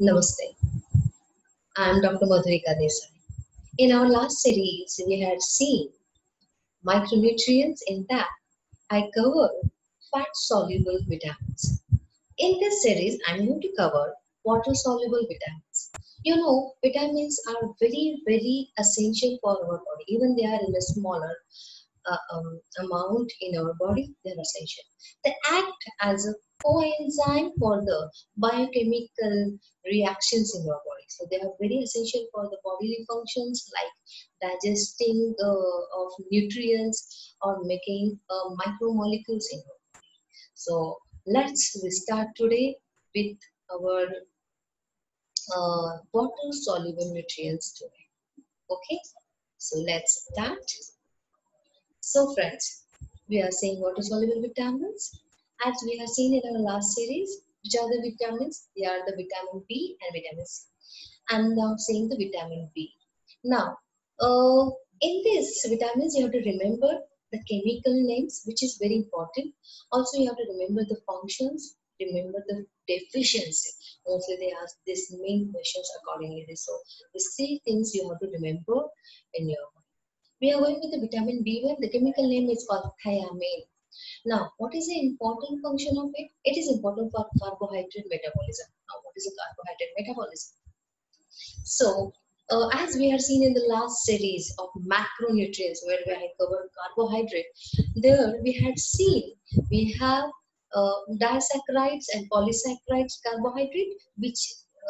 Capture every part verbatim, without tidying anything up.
Namaste. I am Doctor Madhurika Desai. In our last series, we had seen micronutrients. In that, I covered fat-soluble vitamins. In this series, I am going to cover water-soluble vitamins. You know, vitamins are very, very essential for our body. Even they are in a smaller uh, um, amount in our body, they are essential. They act as a coenzyme for the biochemical reactions in our body. So they are very essential for the bodily functions like digesting uh, of nutrients or making uh, micromolecules in our body. So let's we start today with our uh, water-soluble nutrients today. Okay, so let's start. So friends, we are seeing water-soluble vitamins. As we have seen in our last series, which are the vitamins? They are the vitamin B and vitamin C. And now seeing the vitamin B. Now, uh, in these vitamins, you have to remember the chemical names, which is very important. Also, you have to remember the functions, remember the deficiency. Also, they ask these main questions accordingly. So, these three things you have to remember in your mind. We are going with the vitamin B one. The chemical name is called thiamine. Now, what is the important function of it? It is important for carbohydrate metabolism. Now, what is a carbohydrate metabolism? So, uh, as we have seen in the last series of macronutrients, where we had covered carbohydrate, there we had seen we have uh, disaccharides and polysaccharides carbohydrate, which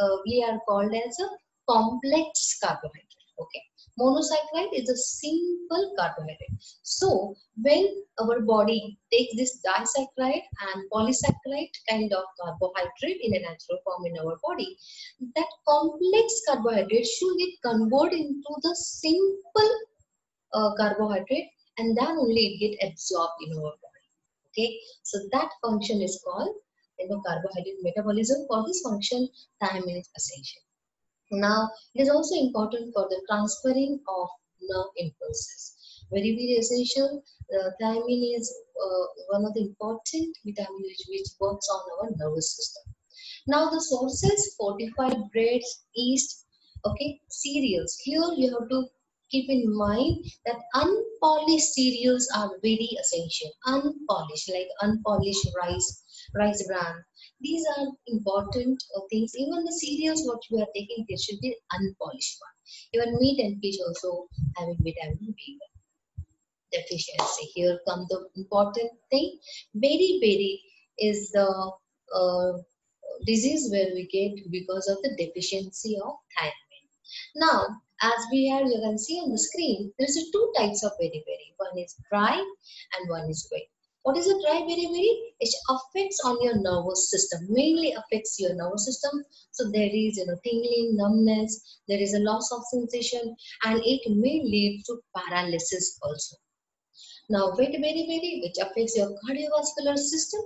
uh, we are called as a complex carbohydrate. Okay. Monosaccharide is a simple carbohydrate. So, when our body takes this disaccharide and polysaccharide kind of carbohydrate in a natural form in our body, that complex carbohydrate should get converted into the simple uh, carbohydrate, and then only it gets absorbed in our body. Okay, so that function is called you know, carbohydrate metabolism. For this function, thiamine is essential. Now, it is also important for the transferring of nerve impulses. Very, very essential. Uh, thiamine is uh, one of the important vitamins which works on our nervous system. Now, the sources: fortified breads, yeast, okay, cereals. Here, you have to keep in mind that unpolished cereals are very essential. Unpolished, like unpolished rice, rice bran. These are important uh, things. Even the cereals what you are taking, they should be unpolished one. Even meat and fish also having vitamin B deficiency. Here comes the important thing. Beriberi is the uh, disease where we get because of the deficiency of thiamine. Now, as we have, you can see on the screen, there is two types of beriberi. One is dry and one is wet. What is a dry beriberi? It affects on your nervous system, mainly affects your nervous system. So there is you know, tingling, numbness, there is a loss of sensation, and it may lead to paralysis also. Now, wet beriberi, which affects your cardiovascular system,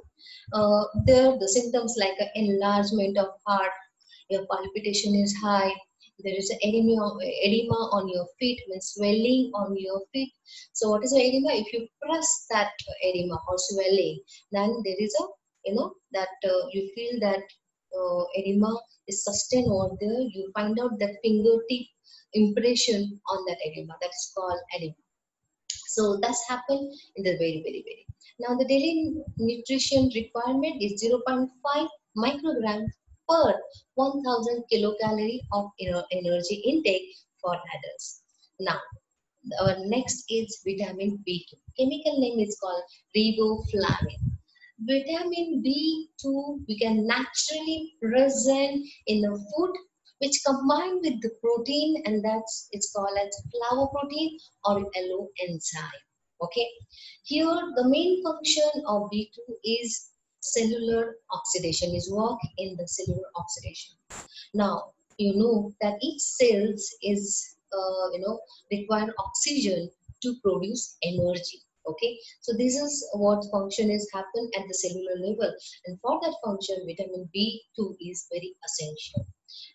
uh, there the symptoms like an enlargement of heart, your palpitation is high, there is an edema, edema on your feet, means swelling on your feet. So what is an edema? If you press that edema or swelling, then there is a, you know, that uh, you feel that uh, edema is sustained over there. You find out that fingertip impression on that edema. That is called edema. So that's happened in the very, very, very. Now the daily nutrition requirement is zero point five microgram per one thousand kilocalorie of energy intake for adults. Now, our next is vitamin B two. Chemical name is called riboflavin. Vitamin B two we can naturally present in the food, which combined with the protein, and that's it's called as flavoprotein or allo enzyme. Okay. Here the main function of B two is cellular oxidation, is work in the cellular oxidation. Now, you know that each cells is, uh, you know, require oxygen to produce energy. Okay, so this is what function is happen at the cellular level, and for that function, vitamin B two is very essential.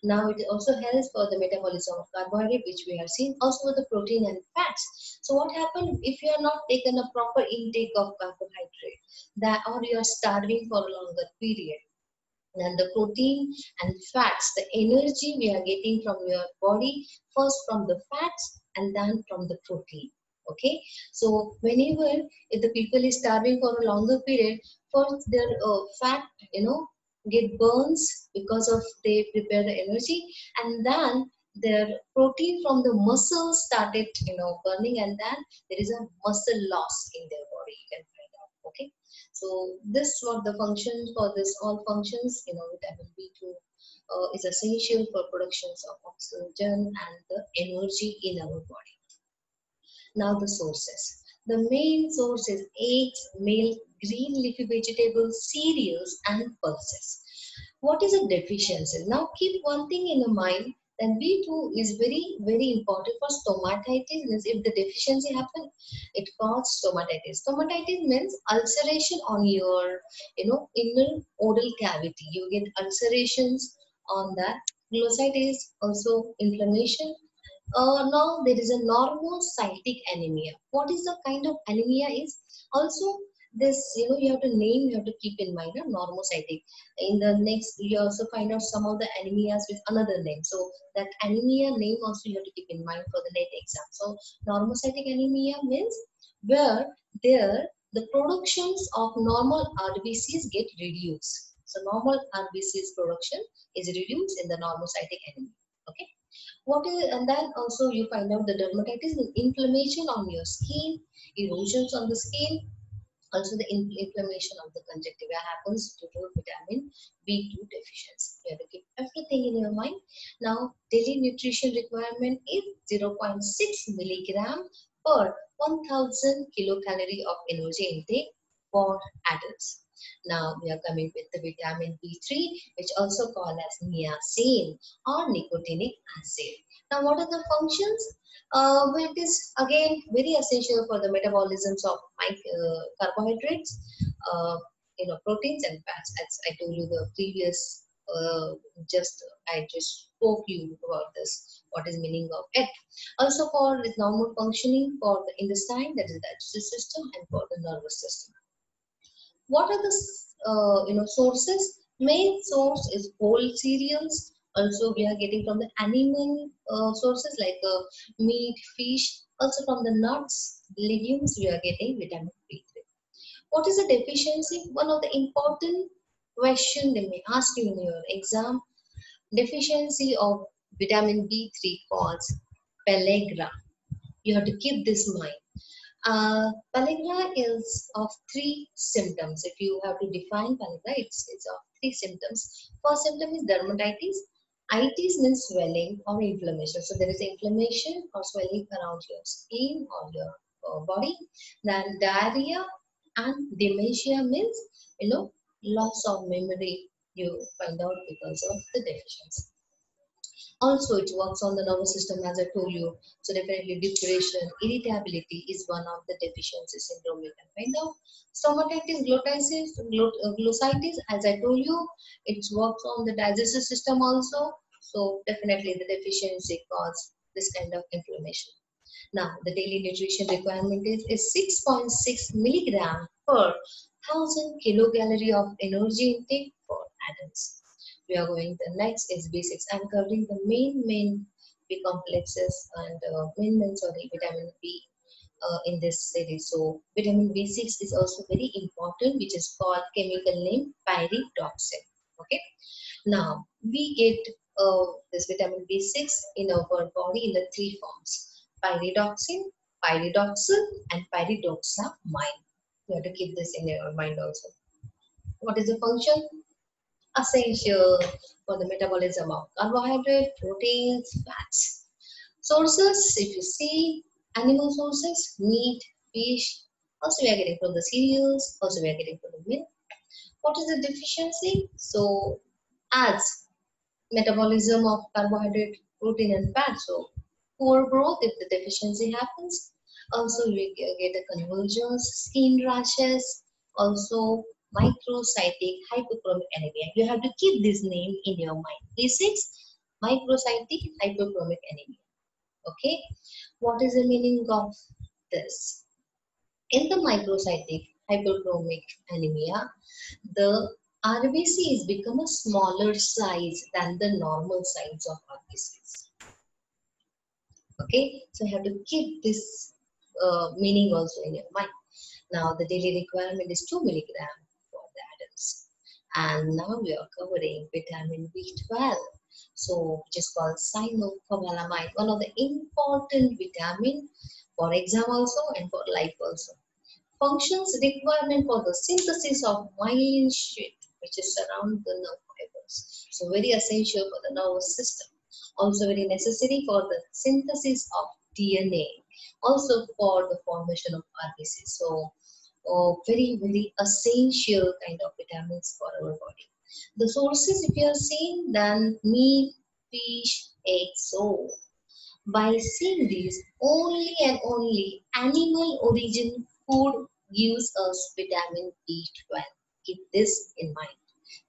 Now, it also helps for the metabolism of carbohydrate, which we have seen, also the protein and fats. So what happens if you are not taking a proper intake of carbohydrate, that or you are starving for a longer period? the protein and fats, the energy we are getting from your body, first from the fats and then from the protein. Okay, so whenever if the people is starving for a longer period, first their uh, fat, you know, get burns because of they prepare the energy, and then their protein from the muscles started, you know, burning, and then there is a muscle loss in their body. You can find out. Okay, so this what the function for this all functions, you know, vitamin B two uh, is essential for productions of oxygen and the energy in our body. Now the sources. The main source is eggs, milk, green leafy vegetables, cereals, and pulses. What is a deficiency? Now keep one thing in your mind, that B two is very, very important for stomatitis. Means if the deficiency happens, it causes stomatitis. Stomatitis means ulceration on your, you know, inner oral cavity. You get ulcerations on that. Glossitis, also inflammation. Uh, now there is a normocytic anemia. What is the kind of anemia is also this, you know, you have to name, you have to keep in mind, uh, normocytic. In the next, you also find out some of the anemias with another name. So that anemia name also you have to keep in mind for the late exam. So normocytic anemia means where there the productions of normal R B Cs get reduced. So normal R B Cs production is reduced in the normocytic anemia. Okay. What is, and then also you find out the dermatitis, inflammation on your skin, erosions on the skin, also the inflammation of the conjunctiva happens due to vitamin B two deficiency. You have to keep everything in your mind. Now daily nutrition requirement is zero point six milligram per one thousand kilocalorie of energy intake for adults. Now we are coming with the vitamin B three, which also called as niacin or nicotinic acid. Now what are the functions? Uh, well, it is again very essential for the metabolisms of uh, carbohydrates, uh, you know, proteins and fats. As I told you the previous, uh, just I just spoke you about this. What is meaning of it? Also for its normal functioning for the intestine, that is the digestive system, and for the nervous system. What are the uh, you know, sources? Main source is whole cereals. Also we are getting from the animal uh, sources like uh, meat, fish. Also from the nuts, legumes, we are getting vitamin B three. What is the deficiency? One of the important question they may ask you in your exam. Deficiency of vitamin B three causes pellagra. You have to keep this in mind. Uh, pellagra is of three symptoms. If you have to define pellagra, it's, it's of three symptoms. First symptom is dermatitis. Itis means swelling or inflammation. So there is inflammation or swelling around your skin or your uh, body. Then diarrhea, and dementia means, you know, loss of memory. You find out because of the deficiency. Also, it works on the nervous system, as I told you. So definitely depression, irritability is one of the deficiency syndrome you can find out. Stomatitis, glossitis, glossitis, as I told you, it works on the digestive system also. So definitely the deficiency causes this kind of inflammation. Now the daily nutrition requirement is, is six point six milligram per thousand kilocalorie of energy intake for adults. We are going, the next is B six. I'm covering the main, main B complexes and uh, main, main, sorry, vitamin B uh, in this series. So vitamin B six is also very important, which is called chemical name pyridoxine. Okay. Now we get uh, this vitamin B six in our body in the three forms: pyridoxine, pyridoxal, and pyridoxamine. You have to keep this in your mind also. What is the function? Essential for the metabolism of carbohydrate, proteins, fats. Sources, if you see, animal sources, meat, fish, also we are getting from the cereals, also we are getting from the milk. What is the deficiency? So, as metabolism of carbohydrate, protein and fat, so poor growth if the deficiency happens. Also we get a convulsions, skin rashes, also microcytic hypochromic anemia. You have to keep this name in your mind. This is microcytic hypochromic anemia. Okay, what is the meaning of this? In the microcytic hypochromic anemia, the R B C has become a smaller size than the normal size of R B Cs. Okay, so you have to keep this uh, meaning also in your mind. Now the daily requirement is two milligrams for the adults. And now we are covering vitamin B twelve. So which is called cyanocobalamin, one of the important vitamins for exam also and for life also. Functions requirement for the synthesis of myelin sheath, which is around the nerve fibers. So very essential for the nervous system. Also very necessary for the synthesis of D N A. Also for the formation of R B C. So oh, very, very essential kind of vitamins for our body. The sources, if you are seeing, then meat, fish, eggs, so by seeing these, only and only animal origin food gives us vitamin B twelve. Keep this in mind.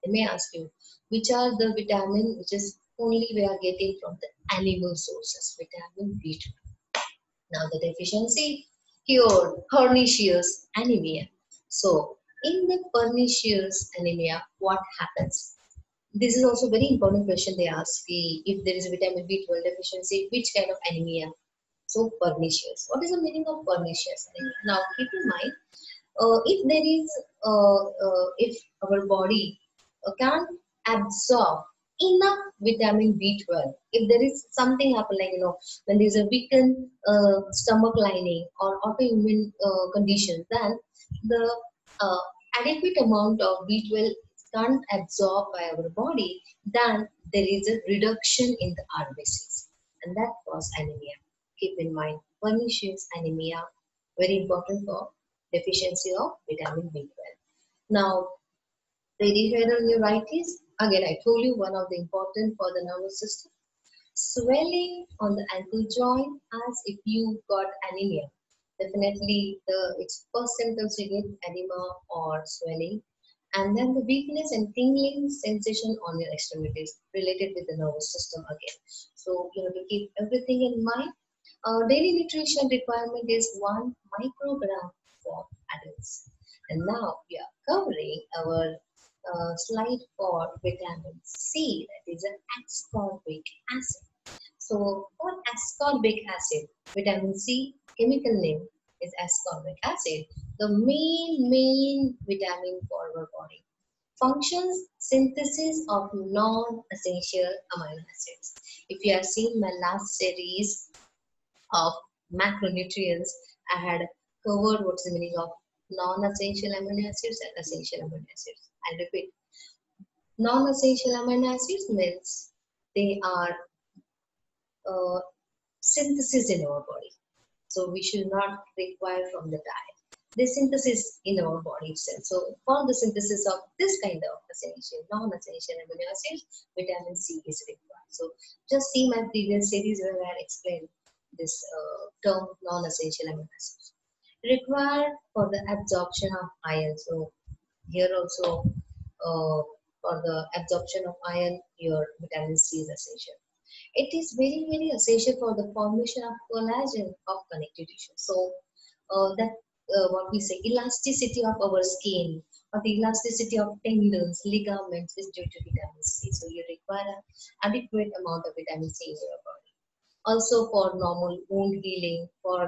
They may ask you, which are the vitamin which is only we are getting from the animal sources, vitamin B twelve. Now the deficiency, cured, pernicious anemia. So in the pernicious anemia, what happens? This is also a very important question they ask. If there is a vitamin B twelve deficiency, which kind of anemia? So pernicious. What is the meaning of pernicious anemia? Now keep in mind, uh, if there is, uh, uh, if our body uh, can't absorb enough vitamin B twelve, if there is something happen, like you know, when there is a weakened uh, stomach lining or autoimmune uh, condition, then the Uh, adequate amount of B twelve can't absorb by our body, then there is a reduction in the R B Cs, and that causes anemia. Keep in mind, pernicious anemia, very important for deficiency of vitamin B twelve. Now, peripheral neuritis, again I told you, one of the important for the nervous system. Swelling on the ankle joint as if you got anemia. Definitely, the it's first symptoms you get edema or swelling, and then the weakness and tingling sensation on your extremities related with the nervous system again. So you have to keep everything in mind. Our daily nutrition requirement is one microgram for adults. And now we are covering our uh, slide for vitamin C, that is an ascorbic acid. So for ascorbic acid, vitamin C, chemical name is ascorbic acid, the main, main vitamin for our body. Functions, synthesis of non-essential amino acids. If you have seen my last series of macronutrients, I had covered what's the meaning of non-essential amino acids and essential amino acids. I'll repeat. Non-essential amino acids means they are uh, synthesis in our body. So we should not require from the diet. The synthesis in our body itself. So for the synthesis of this kind of essential, non-essential amino acids, vitamin C is required. So just see my previous series where I explained this uh, term non-essential amino acids. Required for the absorption of iron. So here also uh, for the absorption of iron, your vitamin C is essential. It is very, very essential for the formation of collagen of connective tissue. So uh, that uh, what we say, elasticity of our skin or the elasticity of tendons, ligaments is due to vitamin C. So you require an adequate amount of vitamin C in your body. Also for normal wound healing, for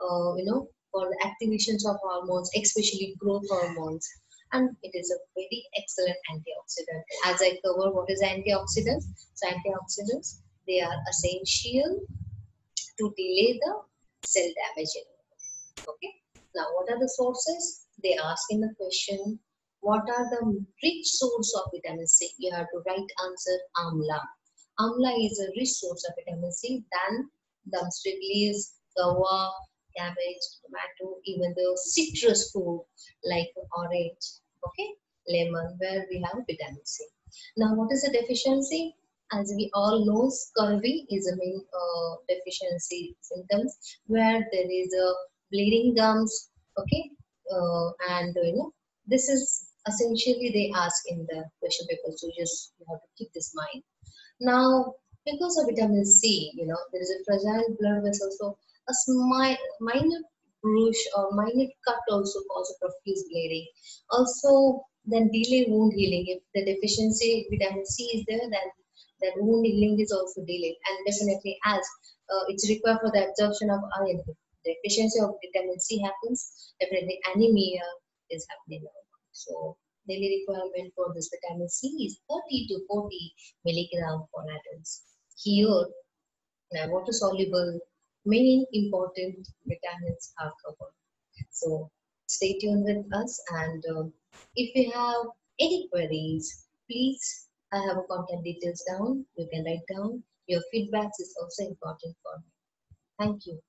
uh, you know, for the activations of hormones, especially growth hormones. And it is a very excellent antioxidant. As I cover what is antioxidants, so antioxidants, they are essential to delay the cell damage. Okay. Now, what are the sources? They ask in the question, what are the rich source of vitamin C? You have to write answer Amla. Amla is a rich source of vitamin C than dumpster leaves, guava, cabbage, tomato, even the citrus fruit like orange, okay, lemon, where we have vitamin C. Now, what is the deficiency? As we all know, scurvy is a main uh, deficiency symptoms, where there is a bleeding gums, okay, uh, and you know, this is essentially they ask in the question paper, so just you have to keep this in mind. Now, because of vitamin C, you know, there is a fragile blood vessel, so a small, minor bruise or minor cut also causes profuse bleeding. Also, then delay wound healing. If the deficiency vitamin C is there, then that wound healing is also delayed. And definitely as uh, it's required for the absorption of iron. If the deficiency of vitamin C happens, definitely anemia is happening. So daily requirement for this vitamin C is thirty to forty milligram for adults. Here, now water-soluble, many important vitamins are covered. So stay tuned with us, and uh, if you have any queries, please, I have contact details down. You can write down. Your feedback is also important for me. Thank you.